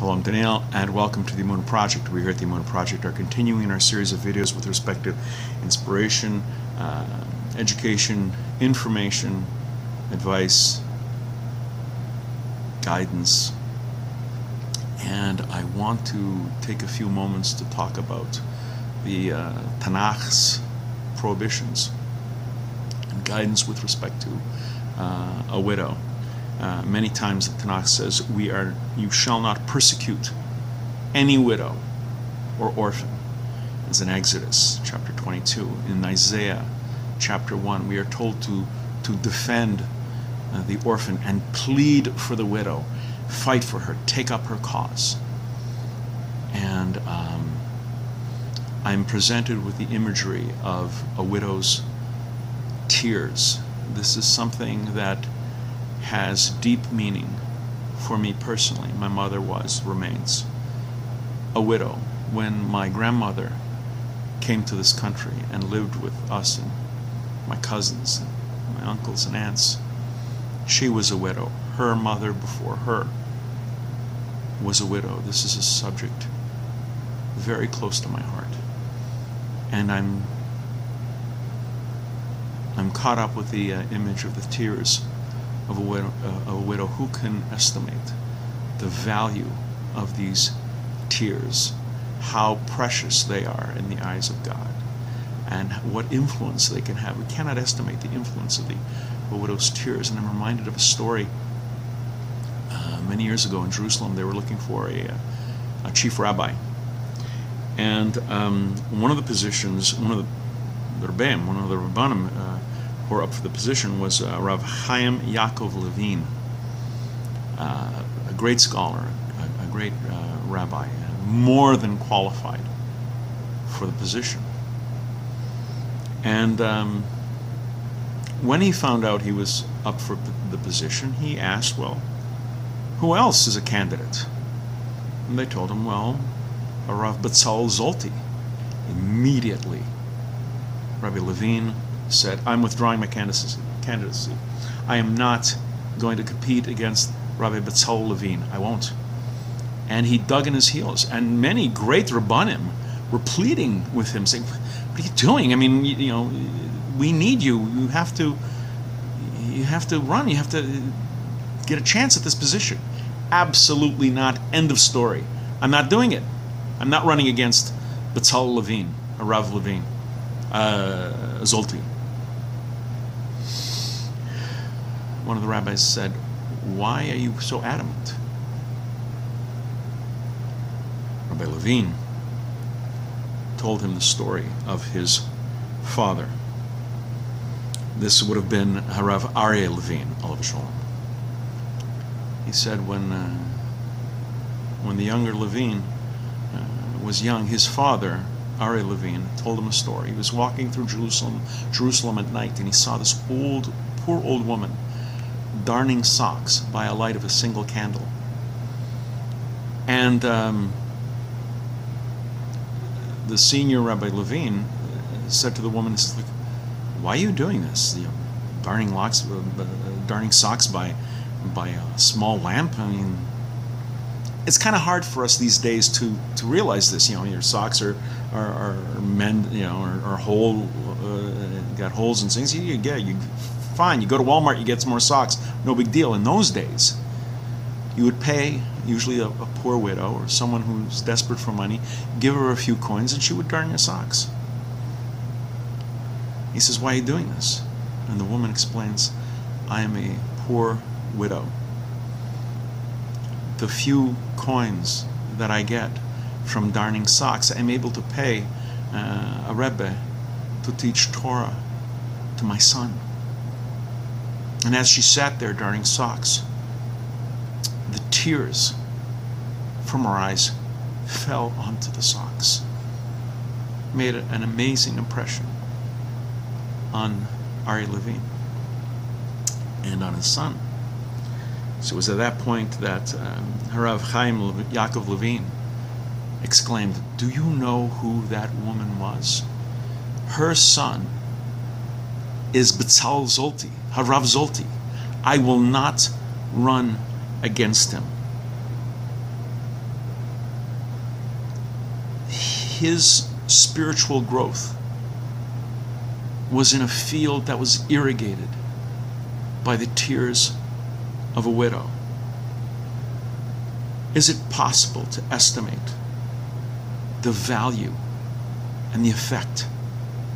Hello, I'm Daniel, and welcome to the Emuna Project. We here at the Emuna Project are continuing our series of videos with respect to inspiration, education, information, advice, guidance. And I want to take a few moments to talk about the Tanakh's prohibitions and guidance with respect to a widow. Many times the Tanakh says, you shall not persecute any widow or orphan. As in Exodus chapter 22, in Isaiah chapter 1, we are told to defend the orphan and plead for the widow, fight for her, take up her cause. And I'm presented with the imagery of a widow's tears. This is something that has deep meaning for me personally. My mother remains a widow. When my grandmother came to this country and lived with us and my cousins and my uncles and aunts, she was a widow. Her mother before her was a widow. This is a subject very close to my heart, and I'm caught up with the image of the tears of a widow. Who can estimate the value of these tears, how precious they are in the eyes of God, and what influence they can have? We cannot estimate the influence of a widow's tears. And I'm reminded of a story many years ago in Jerusalem. They were looking for a chief rabbi, and one of the positions, one of the rabbanim who up for the position was Rav Chaim Yaakov Levine, a great scholar, a great rabbi, more than qualified for the position. And when he found out he was up for the position, he asked, well, who else is a candidate? And they told him, well, Rav Betzalel Zolty. Immediately, Rabbi Levine said, I'm withdrawing my candidacy. I am not going to compete against Rav Betzalel Levine. I won't. And he dug in his heels. And many great Rabbanim were pleading with him, saying, what are you doing? I mean, you know, we need you. You have to run. You have to get a chance at this position. Absolutely not. End of story. I'm not doing it. I'm not running against Betzalel Levine, or Rav Levine, Zolty. One of the rabbis said, why are you so adamant? Rabbi Levine told him the story of his father. This would have been Harav Aryeh Levine, Olav HaSholom. He said when the younger Levine was young, his father, Aryeh Levine, told him a story. He was walking through Jerusalem at night, and he saw this poor old woman darning socks by a light of a single candle. And the senior Rabbi Levine said to the woman, why are you doing this? You know, darning socks by a small lamp? I mean, it's kind of hard for us these days to realize this. You know, your socks are mend, you know, are whole, got holes and things. You fine, you go to Walmart, you get some more socks, no big deal. In those days, you would pay usually a poor widow or someone who's desperate for money, give her a few coins, and she would darn your socks. He says, why are you doing this? And the woman explains, I am a poor widow. The few coins that I get from darning socks, I'm able to pay a Rebbe to teach Torah to my son. And as she sat there darning socks, the tears from her eyes fell onto the socks. Made an amazing impression on Aryeh Levine and on his son. So it was at that point that Harav Chaim Yaakov Levine exclaimed, do you know who that woman was? Her son is Betzalel Zolty, Harav Zolty. I will not run against him. his spiritual growth was in a field that was irrigated by the tears of a widow. Is it possible to estimate the value and the effect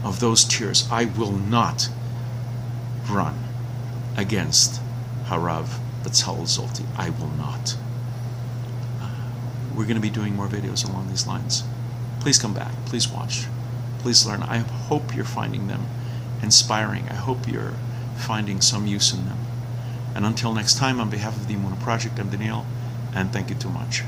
of those tears? I will not run against Harav Betzalel Zolty. I will not. We're going to be doing more videos along these lines. Please come back. Please watch. Please learn. I hope you're finding them inspiring. I hope you're finding some use in them. And until next time, on behalf of the Emuna Project, I'm Daniel, and thank you too much.